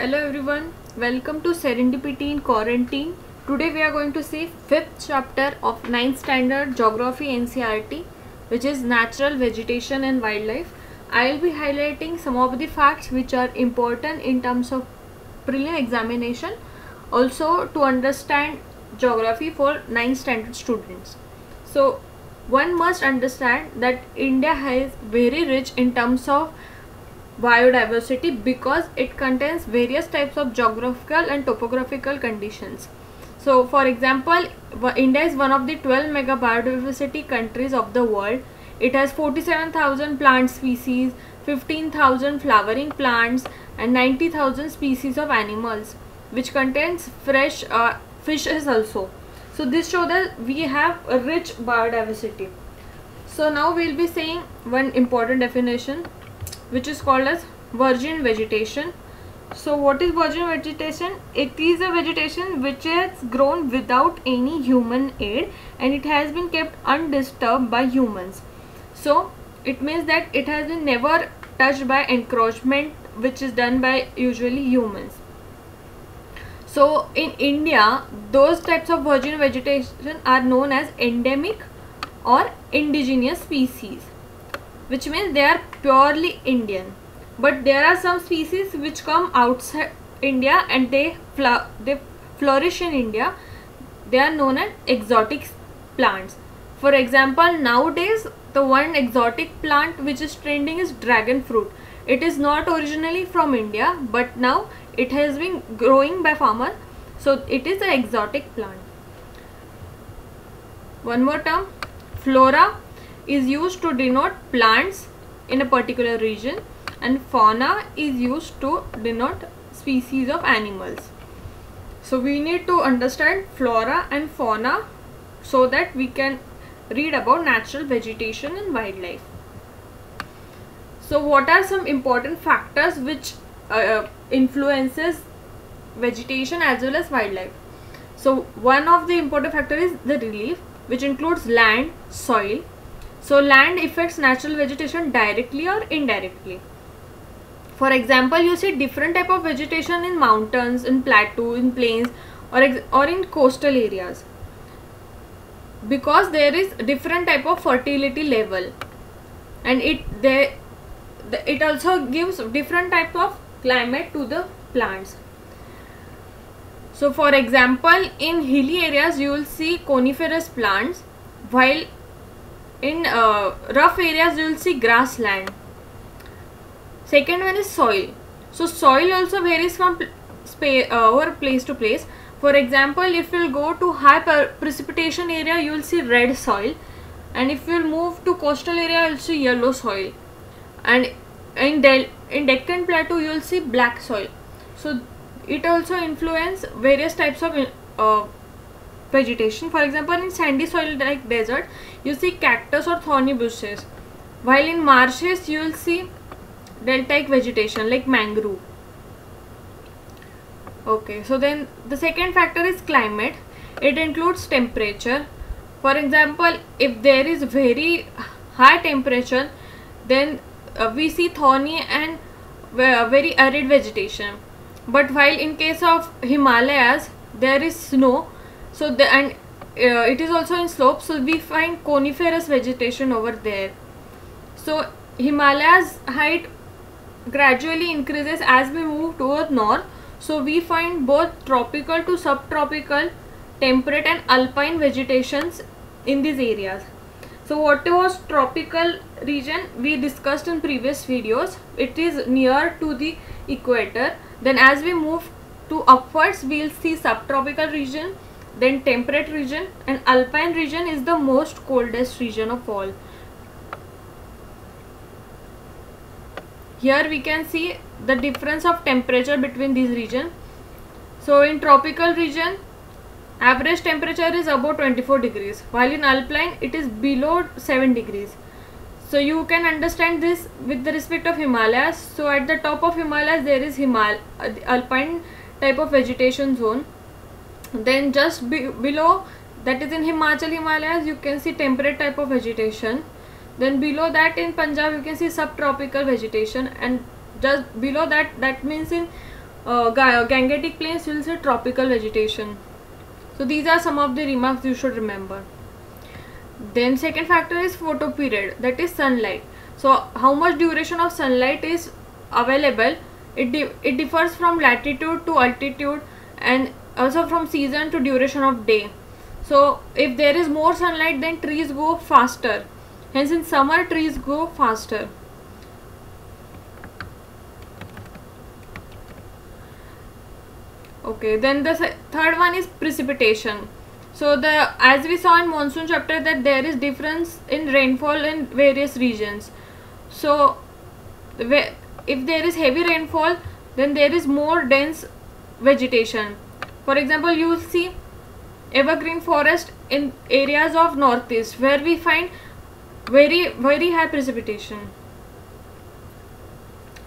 Hello everyone, welcome to Serendipity in Quarantine. Today we are going to see 5th chapter of 9th standard Geography NCERT, which is Natural Vegetation and Wildlife. I will be highlighting some of the facts which are important in terms of preliminary examination, also to understand geography for 9th standard students. So one must understand that India is very rich in terms of biodiversity because it contains various types of geographical and topographical conditions. So for example, India is one of the 12 mega biodiversity countries of the world. It has 47,000 plant species, 15,000 flowering plants and 90,000 species of animals, which contains fresh fishes also. So this shows that we have a rich biodiversity. So now we will be seeing one important definition, which is called as virgin vegetation. So what is virgin vegetation? It is a vegetation which is grown without any human aid and it has been kept undisturbed by humans. So it means that it has been never touched by encroachment, which is done by usually humans. So in India, those types of virgin vegetation are known as endemic or indigenous species, which means they are purely Indian. But there are some species which come outside India and they flourish in India. They are known as exotic plants. For example, nowadays the one exotic plant which is trending is dragon fruit. It is not originally from India, but now it has been growing by farmers, so it is an exotic plant. One more term, flora, is used to denote plants in a particular region, and fauna is used to denote species of animals. So we need to understand flora and fauna so that we can read about natural vegetation and wildlife. So what are some important factors which influences vegetation as well as wildlife? So one of the important factors is the relief, which includes land, soil. So land affects natural vegetation directly or indirectly. For example, you see different type of vegetation in mountains, in plateau, in plains or in coastal areas, because there is different type of fertility level and it also gives different type of climate to the plants. So for example, in hilly areas you will see coniferous plants, while in rough areas you will see grassland. Second one is soil. So soil also varies from place to place. For example, if you will go to high precipitation area, you will see red soil, and if you will move to coastal area, you will see yellow soil, and in Deccan Plateau you will see black soil. So it also influences various types of vegetation. For example, in sandy soil like desert, you see cactus or thorny bushes, while in marshes you will see deltaic vegetation like mangrove. Okay, so then the second factor is climate. It includes temperature. For example, if there is very high temperature, then we see thorny and very arid vegetation. But while in case of Himalayas, there is snow. So it is also in slopes, so we find coniferous vegetation over there. So Himalayas height gradually increases as we move toward north, so we find both tropical to subtropical, temperate and alpine vegetations in these areas. So what was tropical region we discussed in previous videos, it is near to the equator. Then as we move to upwards, we will see subtropical region, then temperate region, and alpine region is the most coldest region of all. Here we can see the difference of temperature between these regions. So in tropical region, average temperature is above 24 degrees, while in alpine it is below 7 degrees. So you can understand this with the respect of Himalayas. So at the top of Himalayas there is alpine type of vegetation zone. Then just below that is in Himalayas you can see temperate type of vegetation. Then below that in Punjab you can see subtropical vegetation, and just below that means in Gangetic Plains will see tropical vegetation. So these are some of the remarks you should remember. Then second factor is photoperiod, that is sunlight. So how much duration of sunlight is available, it differs from latitude to altitude and also from season to duration of day. So if there is more sunlight, then trees grow faster. Hence in summer trees grow faster. Okay, then the third one is precipitation. So as we saw in monsoon chapter, that there is difference in rainfall in various regions. So if there is heavy rainfall, then there is more dense vegetation. For example, you will see evergreen forest in areas of northeast where we find very, very high precipitation.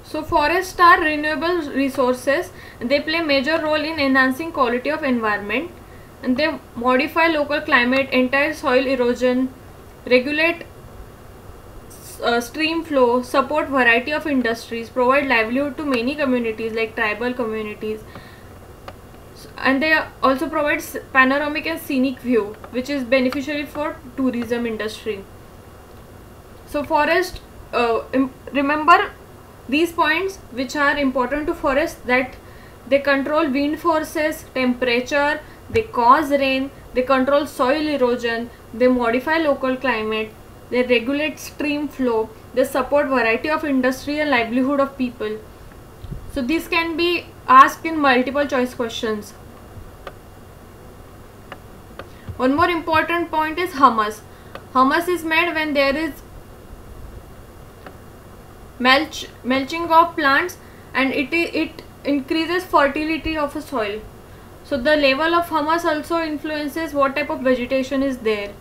So forests are renewable resources. They play major role in enhancing quality of environment, and they modify local climate, entire soil erosion, regulate stream flow, support variety of industries, provide livelihood to many communities like tribal communities, and they also provide panoramic and scenic view, which is beneficial for tourism industry. So forest, remember these points which are important to forests, that they control wind forces, temperature, they cause rain, they control soil erosion, they modify local climate, they regulate stream flow, they support variety of industry and livelihood of people. So this can be asked in multiple choice questions. One more important point is humus. Humus is made when there is mulching of plants, and it increases fertility of a soil. So the level of humus also influences what type of vegetation is there.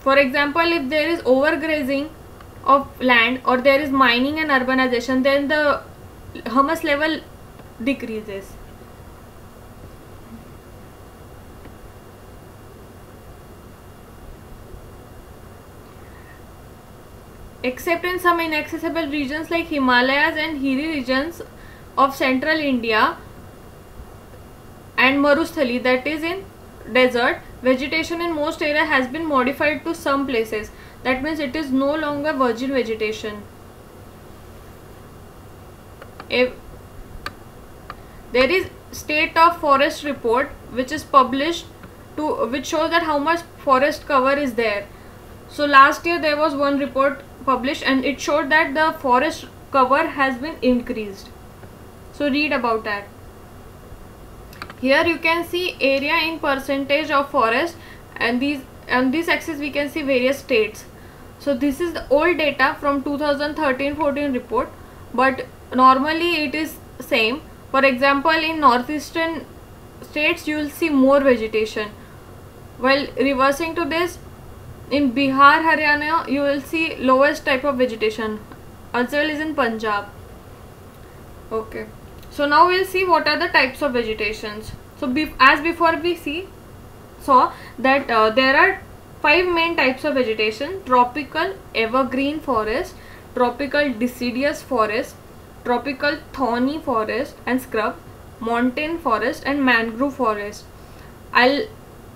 For example, if there is overgrazing of land or there is mining and urbanization, then the humus level decreases. Except in some inaccessible regions like Himalayas and hilly regions of central India and Marusthali, that is in desert, vegetation in most area has been modified to some places. That means it is no longer virgin vegetation. If there is state of forest report which is published which shows that how much forest cover is there. So last year there was one report published and it showed that the forest cover has been increased. So read about that. Here you can see area in percentage of forest, and on this axis we can see various states. So this is the old data from 2013-14 report, but normally it is same. For example, in northeastern states you will see more vegetation. While reversing to this, in Bihar, Haryana, you will see lowest type of vegetation, as well as in Punjab. Okay, so now we will see what are the types of vegetations. So as before we saw that there are 5 main types of vegetation: tropical evergreen forest, tropical deciduous forest, tropical thorny forest and scrub, montane forest and mangrove forest.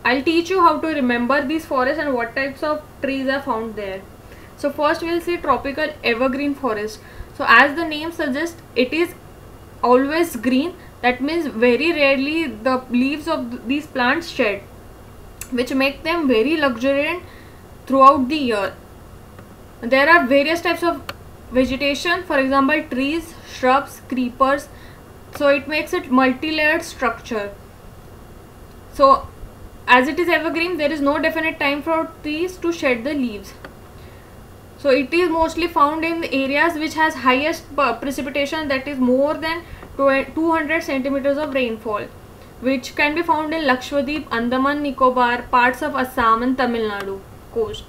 I'll teach you how to remember these forests and what types of trees are found there. So first we will see tropical evergreen forest. So as the name suggests, it is always green. That means very rarely the leaves of these plants shed, which make them very luxuriant throughout the year. There are various types of vegetation, for example trees, shrubs, creepers. So it makes it multi-layered structure. So as it is evergreen, there is no definite time for trees to shed the leaves. So it is mostly found in areas which has highest precipitation, that is more than 200 centimeters of rainfall, which can be found in Lakshadweep, Andaman Nicobar, parts of Assam and Tamil Nadu coast.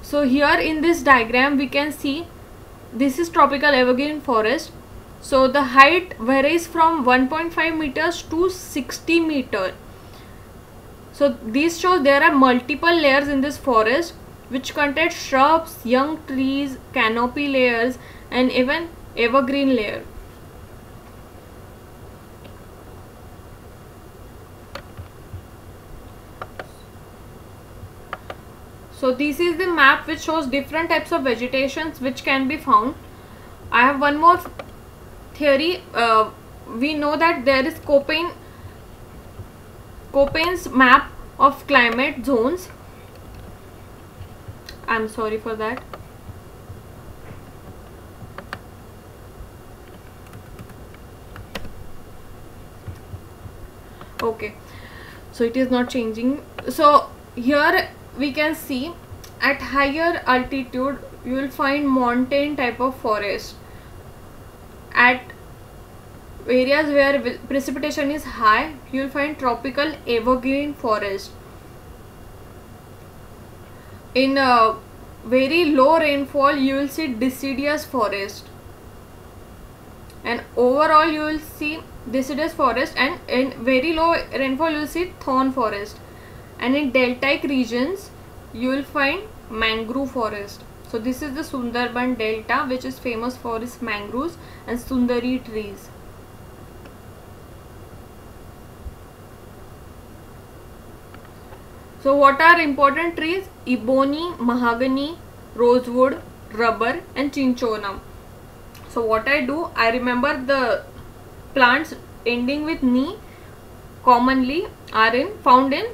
So here in this diagram we can see this is tropical evergreen forest. So the height varies from 1.5 meters to 60 meters. So these shows there are multiple layers in this forest, which contain shrubs, young trees, canopy layers and even evergreen layer. So this is the map which shows different types of vegetations which can be found. I have one more theory. We know that there is Copain's map of climate zones. I'm sorry for that. Okay, so it is not changing. So here we can see at higher altitude you will find montane type of forest. At areas where precipitation is high you will find tropical evergreen forest. In very low rainfall you will see deciduous forest, and overall you will see deciduous forest, and in very low rainfall you will see thorn forest, and in deltaic regions you will find mangrove forest. So this is the Sundarban delta which is famous for its mangroves and Sundari trees. So what are important trees? Ebony, mahogany, rosewood, rubber and cinchona. So what I do, I remember the plants ending with ni commonly are found in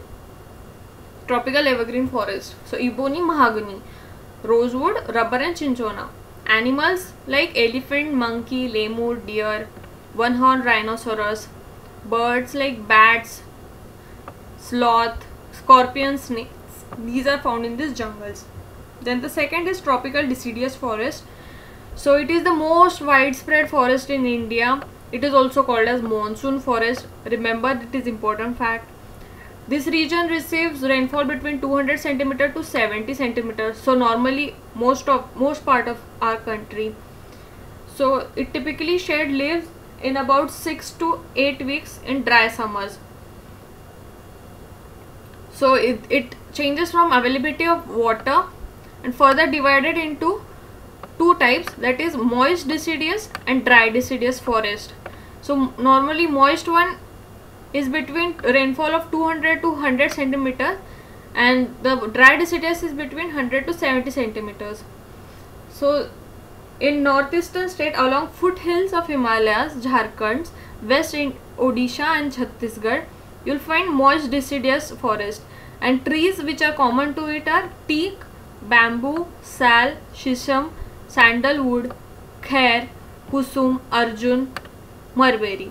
tropical evergreen forest. So ebony, mahogany, rosewood, rubber and cinchona. Animals like elephant, monkey, lemur, deer, one-horned rhinoceros, birds like bats, sloth, scorpion, snakes, these are found in these jungles. Then the second is tropical deciduous forest. So it is the most widespread forest in India. It is also called as monsoon forest. Remember, it is important fact. This region receives rainfall between 200 cm to 70 cm. So normally most part of our country. So it typically shed leaves in about 6 to 8 weeks in dry summers. So it changes from availability of water and further divided into two types, that is moist deciduous and dry deciduous forest. So normally moist one is between rainfall of 200 to 100 centimeters, and the dry deciduous is between 100 to 70 centimeters. So in northeastern state along foothills of Himalayas, Jharkhand, West in Odisha and Chhattisgarh, you will find moist deciduous forest, and trees which are common to it are teak, bamboo, sal, shisham, sandalwood, khair, kusum, arjun, mulberry.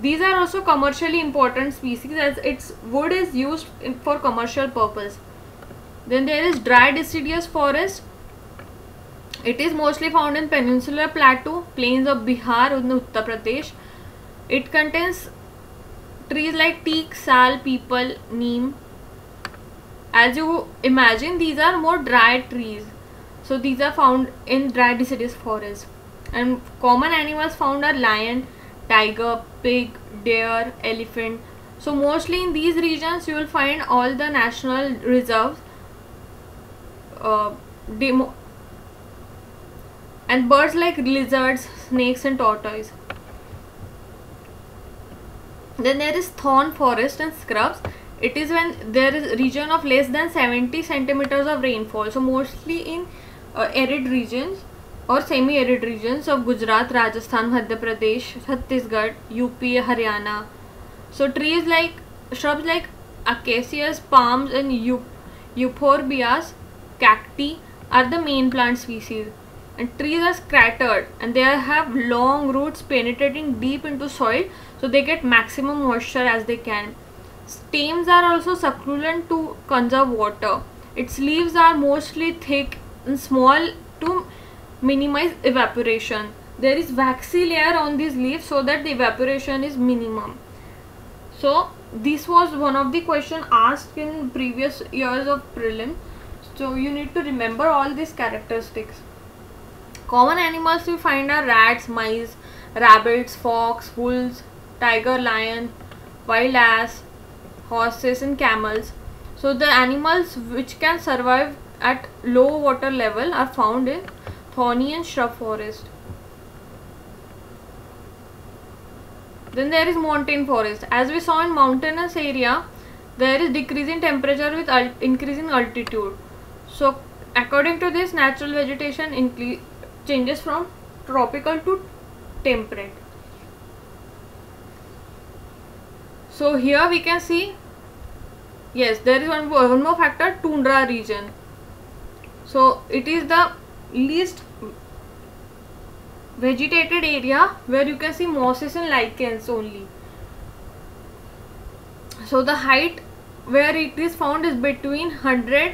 These are also commercially important species as its wood is used for commercial purpose. Then there is dry deciduous forest. It is mostly found in peninsular plateau, plains of Bihar and Uttar Pradesh. It contains trees like teak, sal, peepal, neem. As you imagine, these are more dry trees. So these are found in dry deciduous forest. And common animals found are lion, tiger, pig, deer, elephant. So mostly in these regions you will find all the national reserves and birds like lizards, snakes and tortoise. Then there is thorn forest and scrubs. It is when there is region of less than 70 centimeters of rainfall. So mostly in arid regions or semi-arid regions of Gujarat, Rajasthan, Madhya Pradesh, Chhattisgarh, UP, Haryana. So trees like shrubs like acacias, palms and euphorbias, cacti are the main plant species. And trees are scattered and they have long roots penetrating deep into soil, so they get maximum moisture as they can. Stems are also succulent to conserve water. Its leaves are mostly thick and small to minimize evaporation. There is waxy layer on these leaves so that the evaporation is minimum. So this was one of the questions asked in previous years of prelim. So you need to remember all these characteristics. Common animals we find are rats, mice, rabbits, fox, wolves, tiger, lion, wild ass, horses and camels. So the animals which can survive at low water level are found in thorny and shrub forest. Then there is montane forest. As we saw in mountainous area, there is decrease in temperature with increase in altitude. So according to this, natural vegetation changes from tropical to temperate. So here we can see, yes, there is one more factor, tundra region. So it is the least vegetated area where you can see mosses and lichens only. So the height where it is found is between 1,000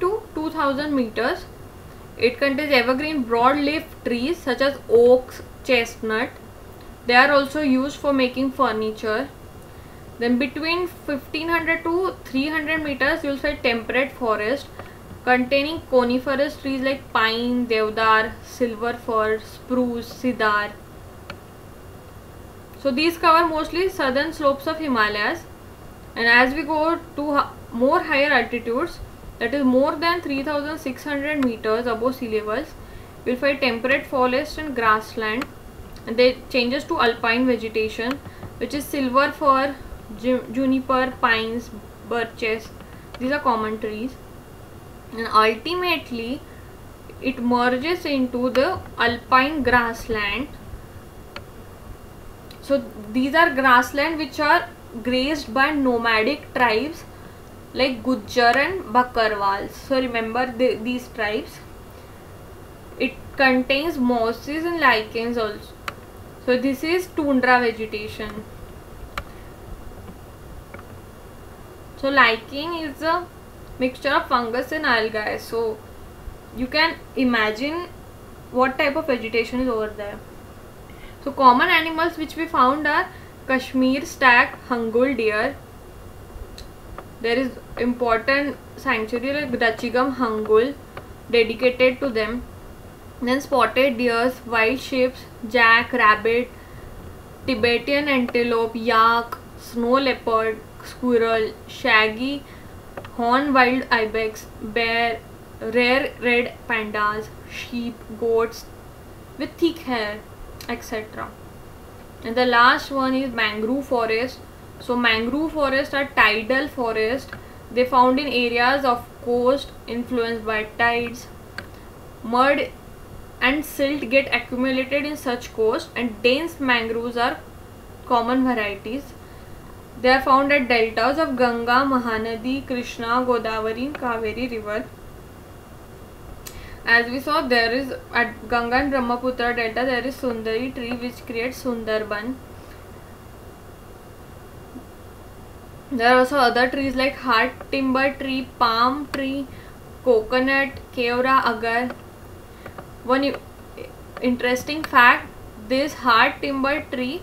to 2,000 meters. It contains evergreen broadleaf trees such as oaks, chestnut. They are also used for making furniture. Then between 1,500 to 300 meters you will find temperate forest containing coniferous trees like pine, deodar, silver fir, spruce, cedar. So these cover mostly southern slopes of Himalayas, and as we go to more higher altitudes, that is more than 3,600 meters above sea levels, we will find temperate forest and grassland, and they changes to alpine vegetation, which is silver fir, juniper, pines, birches. These are common trees, and ultimately it merges into the alpine grassland. So these are grassland which are grazed by nomadic tribes like Gujjar and Bakkarwal. So remember these tribes. It contains mosses and lichens also. So this is tundra vegetation. So lichen is a mixture of fungus and algae. So you can imagine what type of vegetation is over there. So common animals which we found are Kashmir stag, hangul deer. There is important sanctuary like Dachigam hangul dedicated to them. Then spotted deers, wild sheep, jack, rabbit, Tibetan antelope, yak, snow leopard, squirrel, shaggy horn wild ibex, bear, rare red pandas, sheep, goats with thick hair, etc. And the last one is mangrove forest. So mangrove forests are tidal forest. They found in areas of coast influenced by tides. Mud and silt get accumulated in such coast, and dense mangroves are common varieties. They are found at deltas of Ganga, Mahanadi, Krishna, Godavari and Kaveri river. As we saw, there is at Ganga and Brahmaputra delta there is Sundari tree which creates Sundarban. There are also other trees like hard timber tree, palm tree, coconut, kevra, agar. One interesting fact, this hard timber tree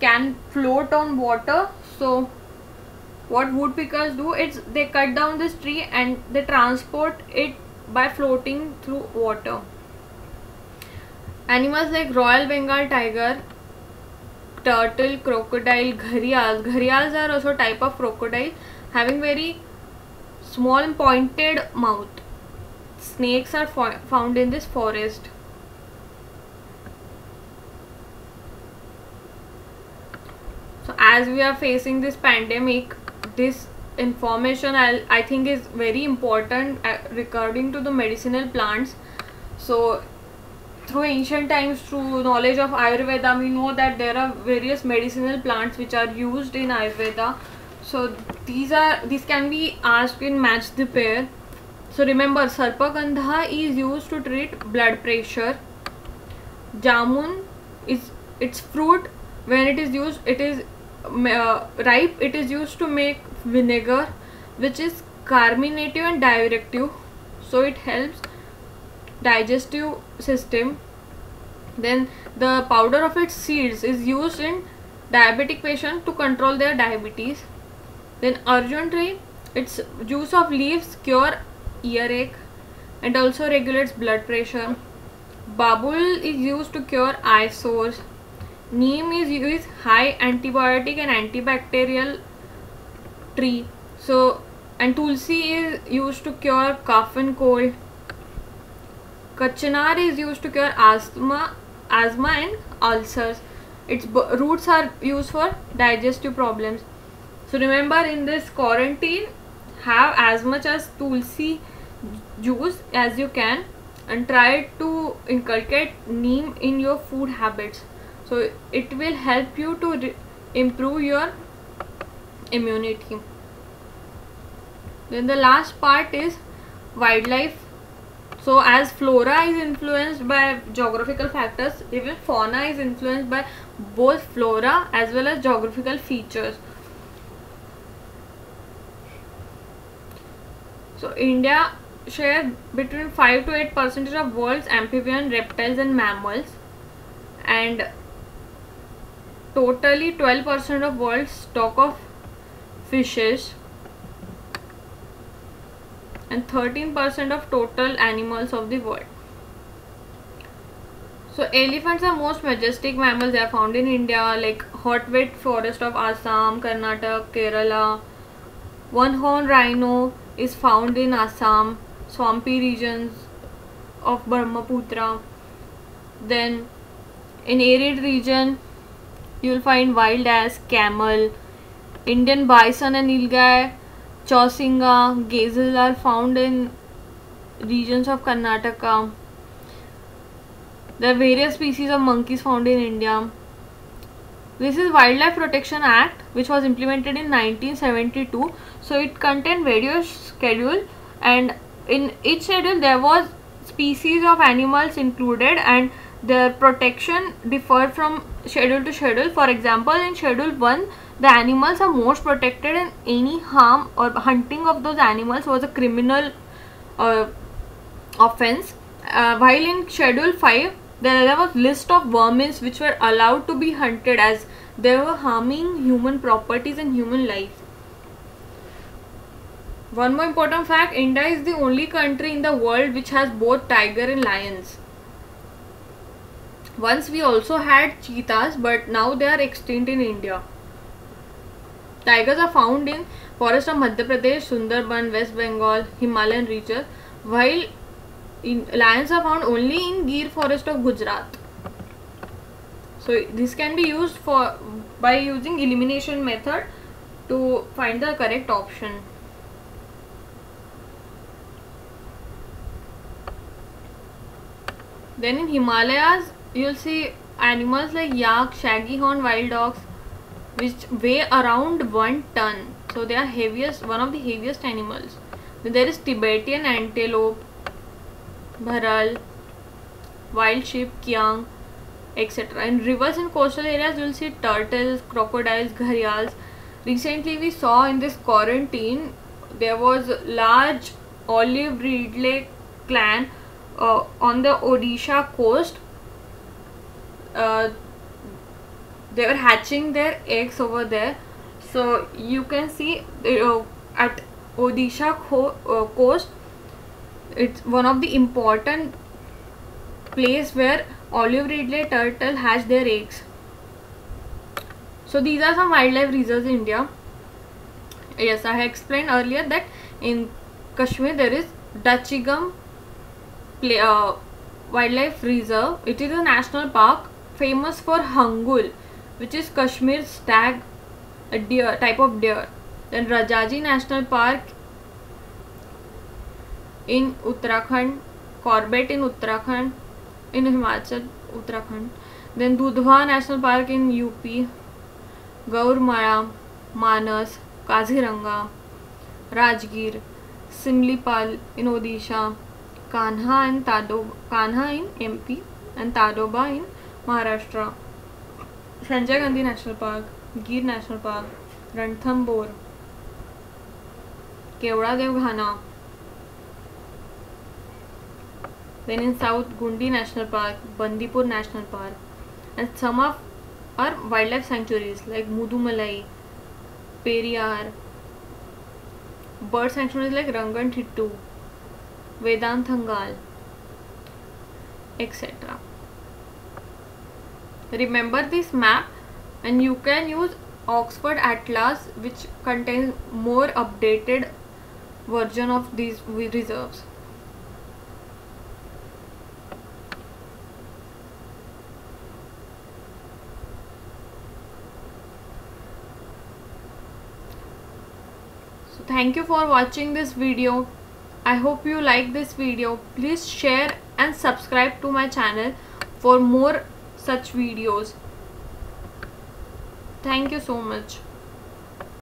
can float on water. So what woodpeckers do is they cut down this tree and they transport it by floating through water. Animals like Royal Bengal tiger, turtle, crocodile, gharials. Gharials are also type of crocodile having very small and pointed mouth. Snakes are found in this forest. So as we are facing this pandemic, this information I think is very important regarding to the medicinal plants. So through ancient times, through knowledge of Ayurveda, we know that there are various medicinal plants which are used in Ayurveda. So these can be asked in match the pair. So remember, Sarpagandha is used to treat blood pressure. Jamun is its fruit. When it is used, it is ripe. It is used to make vinegar, which is carminative and diuretic. So it helps digestive system. Then the powder of its seeds is used in diabetic patients to control their diabetes. Then Arjun tree, its juice of leaves cure earache and also regulates blood pressure. Babul is used to cure eye sores. Neem is used high antibiotic and antibacterial tree. So and tulsi is used to cure cough and cold. Kachnar is used to cure asthma and ulcers. Its roots are used for digestive problems. So remember, in this quarantine, have as much as tulsi juice as you can and try to inculcate neem in your food habits. So it will help you to improve your immunity. Then the last part is wildlife. So as flora is influenced by geographical factors, even fauna is influenced by both flora as well as geographical features. So India shares between 5 to 8% of world's amphibian reptiles and mammals, and totally 12% of world's stock of fishes, and 13% of total animals of the world. So elephants are most majestic mammals. They are found in India, like hot wet forest of Assam, Karnataka, Kerala. One horn rhino is found in Assam, swampy regions of Brahmaputra. Then in arid region, you will find wild ass, camel, Indian bison and nilgai, Chausinga, gazelles are found in regions of Karnataka. There are various species of monkeys found in India. This is Wildlife Protection Act, which was implemented in 1972. So it contained various schedule, and in each schedule there was species of animals included and their protection differed from schedule to schedule. For example, in schedule 1, the animals are most protected, and any harm or hunting of those animals was a criminal offense. While in schedule 5, there was list of vermins which were allowed to be hunted as they were harming human properties and human life. One more important fact, India is the only country in the world which has both tiger and lions. Once we also had cheetahs, but now they are extinct in India. Tigers are found in forests of Madhya Pradesh, Sundarban, West Bengal, Himalayan region, while lions are found only in Gir forest of Gujarat. So this can be used for by using elimination method to find the correct option. Then in Himalayas, you'll see animals like yak, shaggy horn wild dogs, which weigh around 1 ton. So they are heaviest, one of the heaviest animals. Then there is Tibetan antelope, bharal, wild sheep, kyang, etc. In rivers and coastal areas, you'll see turtles, crocodiles, gharials. Recently, we saw in this quarantine there was large olive reedlake clan on the Odisha coast. They were hatching their eggs over there. So you can see at Odisha coast, it's one of the important place where olive reedlake turtle hatch their eggs. So these are some wildlife reserves in India. Yes, I had explained earlier that in Kashmir there is Dachigam wildlife reserve. It is a national park famous for hangul, which is Kashmir stag, a deer, type of deer. Then Rajaji National Park in Uttarakhand, Corbett in Uttarakhand, in Himachal, Uttarakhand. Then Dudhwa National Park in UP, Gaurmala, Manas, Kaziranga, Rajgir, Simlipal in Odisha, Kanha in MP, and Tadoba in Maharashtra. Sarpagandha National Park, Gir National Park, Ranthambore, Devghana. Then in South, Gundi National Park, Bandipur National Park, and some of our wildlife sanctuaries like Mudumalai, Periyar, bird sanctuaries like Rangan Thittu, Vedanthangal, etc. Remember this map, and you can use Oxford Atlas, which contains more updated version of these reserves. So thank you for watching this video. I hope you like this video. Please share and subscribe to my channel for more such videos. Thank you so much.